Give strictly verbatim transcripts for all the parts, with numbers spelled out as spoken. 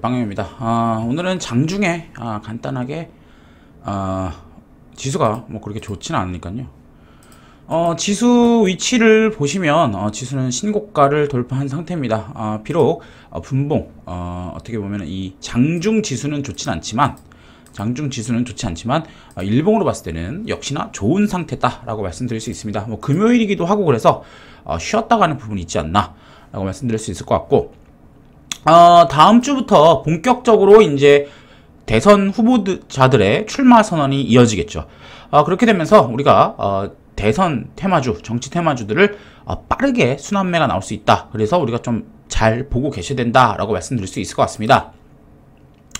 윗방향입니다. 아, 오늘은 장중에 아, 간단하게 아, 지수가 뭐 그렇게 좋지는 않으니까요. 어, 지수 위치를 보시면 어, 지수는 신고가를 돌파한 상태입니다. 아, 비록 어, 분봉 어, 어떻게 보면 이 장중 지수는 좋진 않지만 장중 지수는 좋지 않지만 어, 일봉으로 봤을 때는 역시나 좋은 상태다라고 말씀드릴 수 있습니다. 뭐 금요일이기도 하고 그래서 어, 쉬었다 가는 부분이 있지 않나라고 말씀드릴 수 있을 것 같고, 어, 다음 주부터 본격적으로 이제 대선 후보자들의 출마 선언이 이어지겠죠. 어, 그렇게 되면서 우리가 어, 대선 테마주, 정치 테마주들을 어, 빠르게 순환매가 나올 수 있다. 그래서 우리가 좀 잘 보고 계셔야 된다라고 말씀드릴 수 있을 것 같습니다.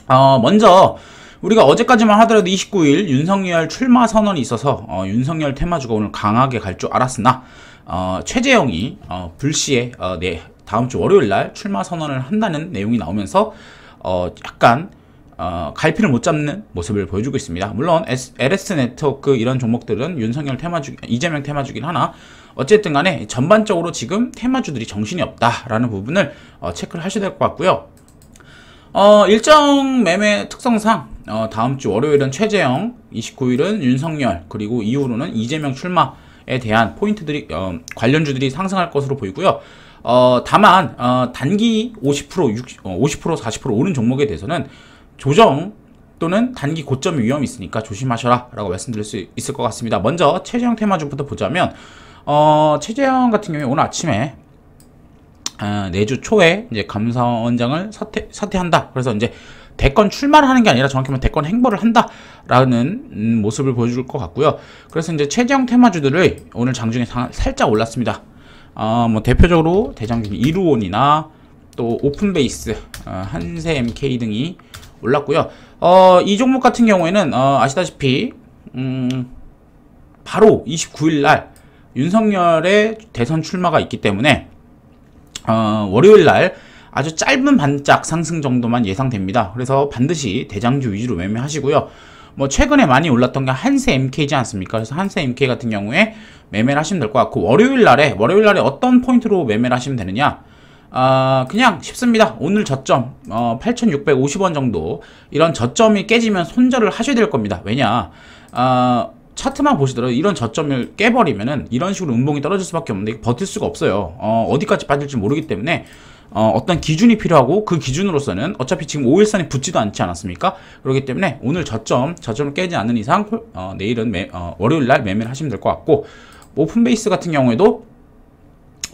어, 먼저 우리가 어제까지만 하더라도 이십구일 윤석열 출마 선언이 있어서 어, 윤석열 테마주가 오늘 강하게 갈 줄 알았으나 어, 최재형이 어, 불시에 어, 네, 다음 주 월요일날 출마 선언을 한다는 내용이 나오면서 어, 약간 어, 갈피를 못 잡는 모습을 보여주고 있습니다. 물론 S, 엘에스 네트워크 이런 종목들은 윤석열 테마주, 이재명 테마주긴 하나 어쨌든 간에 전반적으로 지금 테마주들이 정신이 없다라는 부분을 어, 체크를 하셔야 될 것 같고요. 어, 일정 매매 특성상 어, 다음 주 월요일은 최재형, 이십구일은 윤석열, 그리고 이후로는 이재명 출마에 대한 포인트들이 어, 관련주들이 상승할 것으로 보이고요. 어, 다만 어, 단기 오십 퍼센트, 육십, 오십 퍼센트, 사십 퍼센트 오른 종목에 대해서는 조정 또는 단기 고점 위험이 있으니까 조심하셔라 라고 말씀드릴 수 있을 것 같습니다. 먼저 최재형 테마주부터 보자면 어, 최재형 같은 경우에 오늘 아침에 어, 내주 초에 이제 감사원장을 사퇴, 사퇴한다. 그래서 이제 대권 출마를 하는 게 아니라 정확히 말하면 대권 행보를 한다라는 음, 모습을 보여줄 것 같고요. 그래서 이제 최재형 테마주들을 오늘 장중에 사, 살짝 올랐습니다. 어, 뭐 대표적으로 대장주 이루온이나 또 오픈베이스, 어, 한세엠케이 등이 올랐고요. 어, 이 종목 같은 경우에는 어, 아시다시피 음, 바로 이십구일날 윤석열의 대선 출마가 있기 때문에 어, 월요일날 아주 짧은 반짝 상승 정도만 예상됩니다. 그래서 반드시 대장주 위주로 매매하시고요. 뭐 최근에 많이 올랐던 게 한세엠케이지 않습니까? 그래서 한세엠케이 같은 경우에 매매를 하시면 될 것 같고, 월요일날에 월요일날에 어떤 포인트로 매매를 하시면 되느냐? 아, 어, 그냥 쉽습니다. 오늘 저점 어, 팔천육백오십 원 정도, 이런 저점이 깨지면 손절을 하셔야 될 겁니다. 왜냐, 어, 차트만 보시더라도 이런 저점을 깨버리면은 이런 식으로 음봉이 떨어질 수밖에 없는데 버틸 수가 없어요. 어, 어디까지 빠질지 모르기 때문에 어, 어떤 기준이 필요하고, 그 기준으로서는 어차피 지금 오일선이 붙지도 않지 않았습니까? 그렇기 때문에 오늘 저점 저점을 깨지 않는 이상 어, 내일은 매, 어, 월요일날 매매를 하시면 될 것 같고, 오픈베이스 같은 경우에도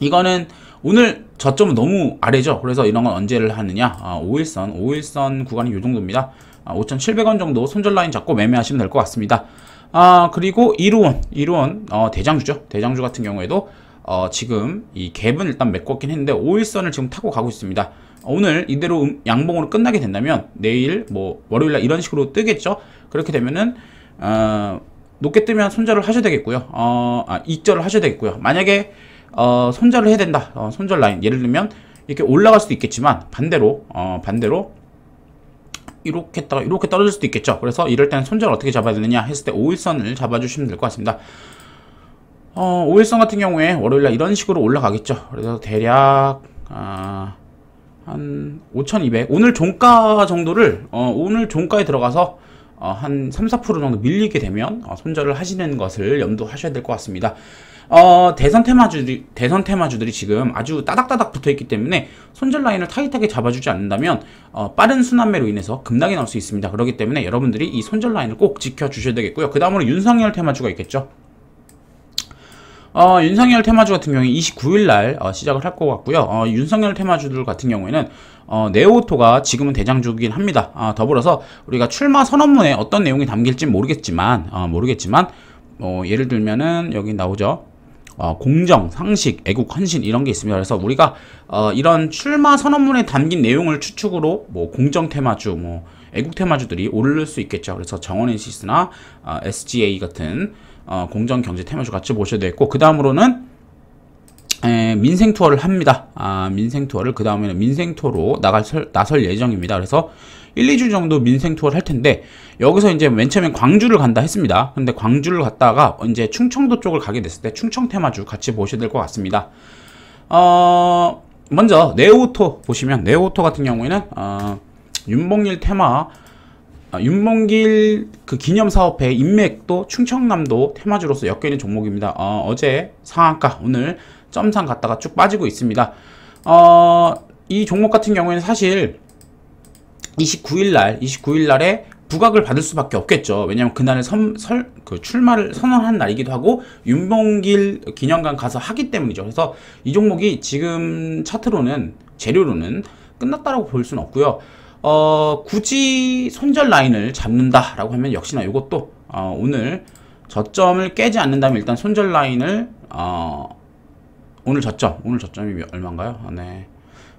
이거는 오늘 저점은 너무 아래죠. 그래서 이런 건 언제를 하느냐, 아, 오일선, 오일선 구간이 이 정도입니다. 아, 오천칠백 원 정도 손절 라인 잡고 매매하시면 될 것 같습니다. 아, 그리고 이루온, 이루온 어, 대장주죠. 대장주 같은 경우에도 어, 지금 이 갭은 일단 메꿨긴 했는데 오일선을 지금 타고 가고 있습니다. 오늘 이대로 양봉으로 끝나게 된다면 내일 뭐 월요일날 이런 식으로 뜨겠죠. 그렇게 되면은 어, 높게 뜨면 손절을 하셔야 되겠고요. 어, 아, 익절을 하셔야 되겠고요. 만약에 어, 손절을 해야 된다. 어, 손절 라인. 예를 들면, 이렇게 올라갈 수도 있겠지만, 반대로, 어, 반대로, 이렇게 했다가, 이렇게 떨어질 수도 있겠죠. 그래서 이럴 때는 손절 어떻게 잡아야 되느냐 했을 때, 오일선을 잡아주시면 될 것 같습니다. 어, 오일선 같은 경우에, 월요일날 이런 식으로 올라가겠죠. 그래서 대략, 아, 한, 오천이백. 오늘 종가 정도를, 어, 오늘 종가에 들어가서, 어, 한 삼, 사 퍼센트 정도 밀리게 되면, 어, 손절을 하시는 것을 염두하셔야 될 것 같습니다. 어, 대선 테마주들이, 대선 테마주들이 지금 아주 따닥따닥 붙어있기 때문에 손절 라인을 타이트하게 잡아주지 않는다면, 어, 빠른 순환매로 인해서 급락이 나올 수 있습니다. 그렇기 때문에 여러분들이 이 손절 라인을 꼭 지켜주셔야 되겠고요. 그 다음으로 윤석열 테마주가 있겠죠. 어, 윤석열 테마주 같은 경우에 이십구일날, 어, 시작을 할 것 같고요. 어, 윤석열 테마주들 같은 경우에는, 어, 네오오토가 지금은 대장주긴 합니다. 아, 더불어서 우리가 출마 선언문에 어떤 내용이 담길지 모르겠지만, 어, 모르겠지만, 어, 예를 들면은, 여기 나오죠. 어, 공정, 상식, 애국, 헌신 이런 게 있습니다. 그래서 우리가 어, 이런 출마 선언문에 담긴 내용을 추측으로 뭐 공정 테마주, 뭐 애국 테마주들이 오를 수 있겠죠. 그래서 정원엔시스나 어, 에스지에이 같은 어, 공정 경제 테마주 같이 보셔야 되겠고, 그 다음으로는 에, 민생 투어를 합니다. 아, 민생 투어를 그 다음에는 민생 투어로 나갈 설, 나설 예정입니다. 그래서 일, 이주 정도 민생 투어를 할 텐데, 여기서 이제 맨 처음엔 광주를 간다 했습니다. 근데 광주를 갔다가 이제 충청도 쪽을 가게 됐을 때 충청 테마주 같이 보셔야 될 것 같습니다. 어, 먼저 네오오토 보시면, 네오오토 같은 경우에는 어, 윤봉길 테마, 아, 윤봉길 그 기념사업회 인맥도 충청남도 테마주로서 엮여있는 종목입니다. 어, 어제 상한가, 오늘 점상 갔다가 쭉 빠지고 있습니다. 어, 이 종목 같은 경우에는 사실 이십구 일 날, 이십구 일 날에 부각을 받을 수밖에 없겠죠. 왜냐하면 그날에 선, 설, 그 출마를 선언한 날이기도 하고 윤봉길 기념관 가서 하기 때문이죠. 그래서 이 종목이 지금 차트로는, 재료로는 끝났다라고 볼 수는 없고요. 어, 굳이 손절 라인을 잡는다라고 하면 역시나 이것도 어, 오늘 저점을 깨지 않는다면 일단 손절 라인을 어, 오늘 저점, 오늘 저점이 얼마인가요? 아, 네,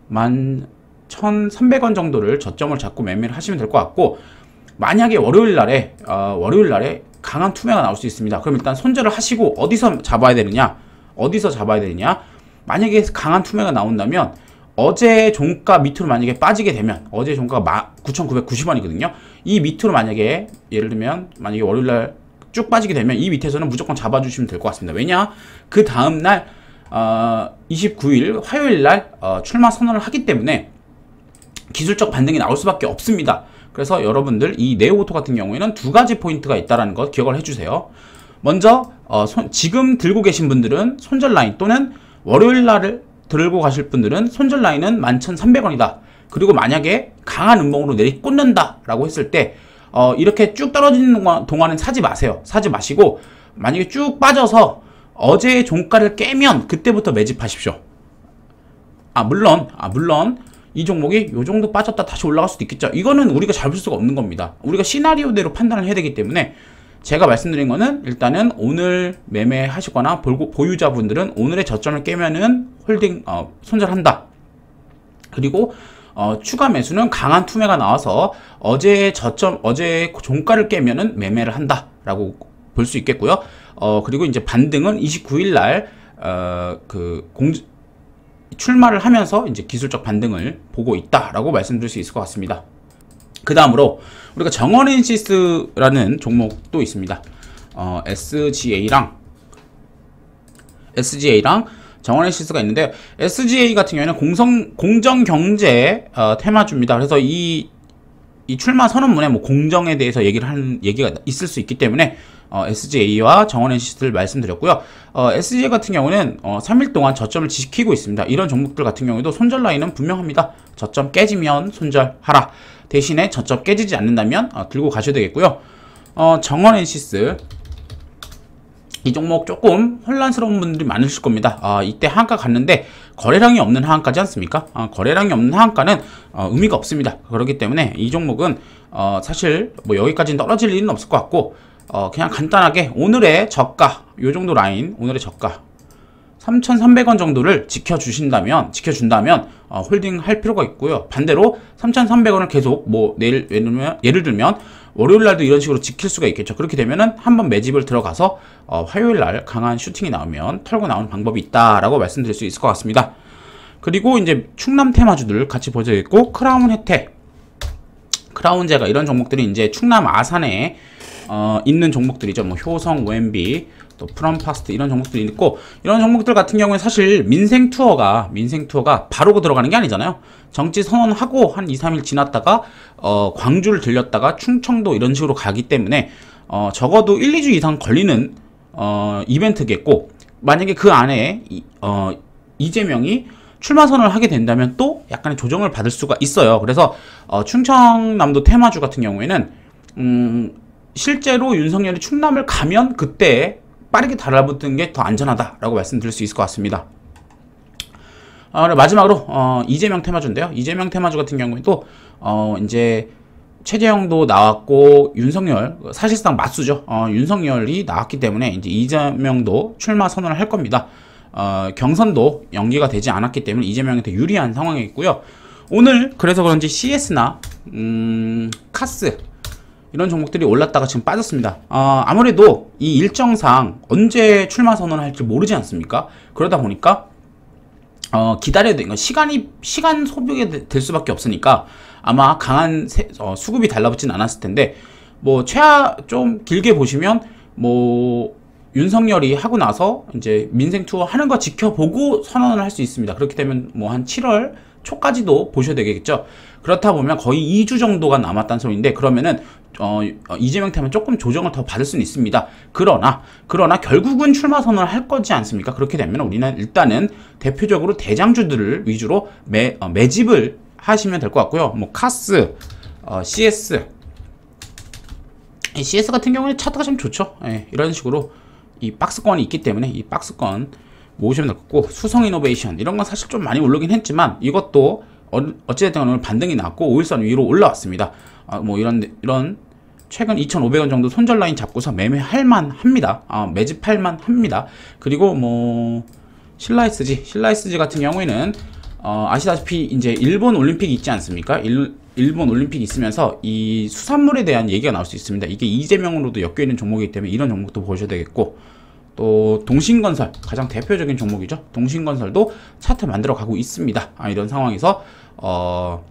만 천삼백 원 정도를 저점을 잡고 매매를 하시면 될 것 같고, 만약에 월요일 날에 어, 월요일 날에 강한 투매가 나올 수 있습니다. 그럼 일단 손절을 하시고 어디서 잡아야 되느냐? 어디서 잡아야 되느냐? 만약에 강한 투매가 나온다면 어제 종가 밑으로 만약에 빠지게 되면, 어제 종가가 구천구백구십 원이거든요. 이 밑으로 만약에 예를 들면 만약에 월요일 날 쭉 빠지게 되면 이 밑에서는 무조건 잡아주시면 될 것 같습니다. 왜냐? 그 다음 날 어, 이십구 일 화요일 날 어, 출마 선언을 하기 때문에 기술적 반등이 나올 수밖에 없습니다. 그래서 여러분들 이 네오오토 같은 경우에는 두 가지 포인트가 있다는 것 기억을 해주세요. 먼저 어, 손, 지금 들고 계신 분들은 손절 라인, 또는 월요일 날을 들고 가실 분들은 손절 라인은 만 천삼백 원이다. 그리고 만약에 강한 음봉으로 내리꽂는다 라고 했을 때 어, 이렇게 쭉 떨어지는 동안은 사지 마세요. 사지 마시고 만약에 쭉 빠져서 어제의 종가를 깨면 그때부터 매집하십시오. 아 물론 아 물론 이 종목이 요정도 빠졌다 다시 올라갈 수도 있겠죠. 이거는 우리가 잡을 수가 없는 겁니다. 우리가 시나리오대로 판단을 해야 되기 때문에, 제가 말씀드린 거는 일단은 오늘 매매하시거나 보유자분들은 오늘의 저점을 깨면은 홀딩 어, 손절한다. 그리고 어, 추가 매수는 강한 투매가 나와서 어제의 저점, 어제의 종가를 깨면은 매매를 한다 라고 볼 수 있겠고요. 어, 그리고 이제 반등은 이십구 일 날 어, 그 공지 출마를 하면서 이제 기술적 반등을 보고 있다라고 말씀드릴 수 있을 것 같습니다. 그 다음으로 우리가 정원엔시스라는 종목도 있습니다. 어, 에스지에이랑 에스지에이랑 정원엔시스가 있는데, 에스지에이 같은 경우에는 공성, 공정경제 어, 테마주입니다. 그래서 이, 이 출마 선언문에 뭐 공정에 대해서 얘기를 하는 얘기가 있을 수 있기 때문에 어, 에스지에이와 정원엔시스를 말씀드렸고요. 어, 에스지에이 같은 경우는 어, 삼 일 동안 저점을 지키고 있습니다. 이런 종목들 같은 경우도 손절 라인은 분명합니다. 저점 깨지면 손절하라. 대신에 저점 깨지지 않는다면 어, 들고 가셔야 되겠고요. 어, 정원엔시스 이 종목 조금 혼란스러운 분들이 많으실 겁니다. 아, 이때 하한가 갔는데 거래량이 없는 하한가지 않습니까? 아, 거래량이 없는 하한가는 어, 의미가 없습니다. 그렇기 때문에 이 종목은 어, 사실 뭐 여기까지는 떨어질 일은 없을 것 같고, 어, 그냥 간단하게 오늘의 저가, 요 정도 라인, 오늘의 저가 삼천삼백 원 정도를 지켜주신다면, 지켜준다면, 어, 홀딩 할 필요가 있고요. 반대로 삼천삼백 원을 계속, 뭐, 내일, 예를 들면, 월요일날도 이런 식으로 지킬 수가 있겠죠. 그렇게 되면은 한번 매집을 들어가서, 어, 화요일날 강한 슈팅이 나오면 털고 나오는 방법이 있다라고 말씀드릴 수 있을 것 같습니다. 그리고 이제 충남 테마주들 같이 보여드리겠고, 크라운 혜택, 크라운제과 이런 종목들이 이제 충남 아산에 어, 있는 종목들이죠. 뭐 효성, 오엠비, 또 프롬파스트 이런 종목들이 있고, 이런 종목들 같은 경우에 사실 민생 투어가 민생 투어가 바로 들어가는 게 아니잖아요. 정치 선언하고 한 이 삼 일 지났다가 어, 광주를 들렸다가 충청도 이런 식으로 가기 때문에 어, 적어도 일, 이 주 이상 걸리는 어, 이벤트겠고, 만약에 그 안에 이, 어, 이재명이 출마 선언을 하게 된다면 또 약간의 조정을 받을 수가 있어요. 그래서 어, 충청남도 테마주 같은 경우에는 음, 실제로 윤석열이 충남을 가면 그때 빠르게 달라붙는 게 더 안전하다라고 말씀드릴 수 있을 것 같습니다. 아, 마지막으로 어, 이재명 테마주인데요. 이재명 테마주 같은 경우에도 어, 이제 최재형도 나왔고 윤석열 사실상 맞수죠. 어, 윤석열이 나왔기 때문에 이제 이재명도 출마 선언을 할 겁니다. 어, 경선도 연기가 되지 않았기 때문에 이재명한테 유리한 상황이 있고요. 오늘 그래서 그런지 씨에스나 음, 카스 이런 종목들이 올랐다가 지금 빠졌습니다. 어, 아무래도 이 일정상 언제 출마 선언을 할지 모르지 않습니까? 그러다 보니까 어, 기다려야 되는 건 시간이 시간 소비가 될 수밖에 없으니까 아마 강한 세, 어, 수급이 달라붙진 않았을 텐데, 뭐 최하 좀 길게 보시면 뭐 윤석열이 하고 나서 이제 민생 투어 하는 거 지켜보고 선언을 할 수 있습니다. 그렇게 되면 뭐 한 칠월 초까지도 보셔야 되겠죠. 그렇다 보면 거의 이 주 정도가 남았다는 소리인데, 그러면은 어, 이재명 때문에 조금 조정을 더 받을 수는 있습니다. 그러나 그러나 결국은 출마 선언을 할 거지 않습니까? 그렇게 되면 우리는 일단은 대표적으로 대장주들을 위주로 매, 어, 매집을 하시면 될 것 같고요. 뭐 카스, 어, 씨에스, 씨에스 같은 경우에 차트가 참 좋죠. 예, 이런 식으로 이 박스권이 있기 때문에 이 박스권 모으시면 될 것 같고, 수성이노베이션 이런 건 사실 좀 많이 오르긴 했지만 이것도 어찌됐든 오늘 반등이 났고 오일선 위로 올라왔습니다. 아, 뭐 이런 이런 최근 이천오백 원 정도 손절 라인 잡고서 매매할만 합니다. 아, 매집할만 합니다. 그리고 뭐 신라에스지, 신라에스지 같은 경우에는 어, 아시다시피 이제 일본 올림픽이 있지 않습니까? 일, 일본 올림픽이 있으면서 이 수산물에 대한 얘기가 나올 수 있습니다. 이게 이재명으로도 엮여있는 종목이기 때문에 이런 종목도 보셔야 되겠고, 또 동신건설 가장 대표적인 종목이죠. 동신건설도 차트 만들어 가고 있습니다. 아, 이런 상황에서 어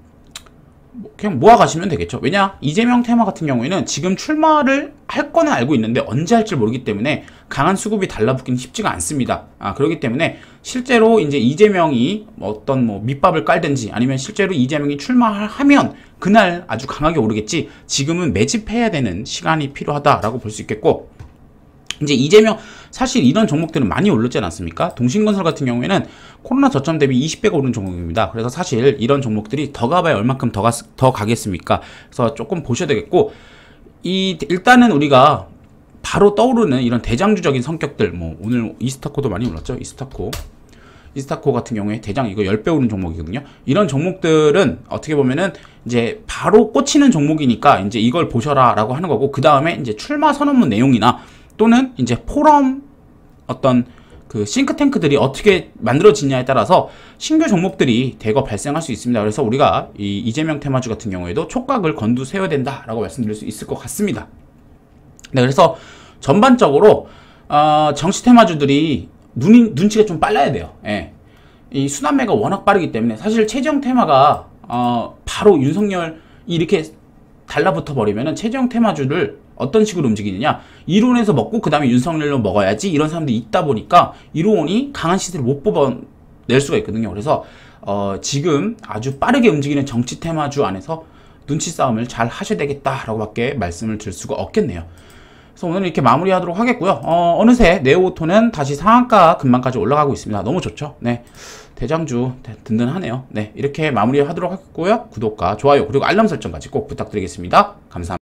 그냥 모아 가시면 되겠죠. 왜냐, 이재명 테마 같은 경우에는 지금 출마를 할 거는 알고 있는데 언제 할지 모르기 때문에 강한 수급이 달라붙기는 쉽지가 않습니다. 아, 그렇기 때문에 실제로 이제 이재명이 어떤 뭐 밑밥을 깔든지 아니면 실제로 이재명이 출마하면 그날 아주 강하게 오르겠지, 지금은 매집해야 되는 시간이 필요하다라고 볼 수 있겠고, 이제 이재명 사실 이런 종목들은 많이 올랐지 않았습니까? 동신건설 같은 경우에는 코로나 저점 대비 이십 배가 오른 종목입니다. 그래서 사실 이런 종목들이 더 가봐야 얼만큼 더, 가, 더 가겠습니까? 그래서 조금 보셔야 되겠고, 이 일단은 우리가 바로 떠오르는 이런 대장주적인 성격들, 뭐 오늘 이스타코도 많이 올랐죠? 이스타코 이스타코 같은 경우에 대장 이거 십 배 오른 종목이거든요. 이런 종목들은 어떻게 보면은 이제 바로 꽂히는 종목이니까 이제 이걸 보셔라 라고 하는 거고, 그 다음에 이제 출마 선언문 내용이나 또는 이제 포럼 어떤 그 싱크탱크들이 어떻게 만들어지냐에 따라서 신규 종목들이 대거 발생할 수 있습니다. 그래서 우리가 이 이재명 테마주 같은 경우에도 촉각을 건두세워야 된다라고 말씀드릴 수 있을 것 같습니다. 네, 그래서 전반적으로 어, 정치 테마주들이 눈이, 눈치가 좀 빨라야 돼요. 예. 이 순환매가 워낙 빠르기 때문에 사실 최재형 테마가 어, 바로 윤석열이 이렇게 달라붙어 버리면은 최재형 테마주를 어떤 식으로 움직이느냐, 이론에서 먹고 그 다음에 윤석열로 먹어야지 이런 사람들이 있다 보니까 이론이 강한 시세를 못 뽑아낼 수가 있거든요. 그래서 어, 지금 아주 빠르게 움직이는 정치 테마주 안에서 눈치 싸움을 잘 하셔야 되겠다라고 밖에 말씀을 드릴 수가 없겠네요. 그래서 오늘 이렇게 마무리하도록 하겠고요. 어, 어느새 네오오토는 다시 상한가 근방까지 올라가고 있습니다. 너무 좋죠. 네, 대장주 든든하네요. 네, 이렇게 마무리하도록 하겠고요. 구독과 좋아요 그리고 알람 설정까지 꼭 부탁드리겠습니다. 감사합니다.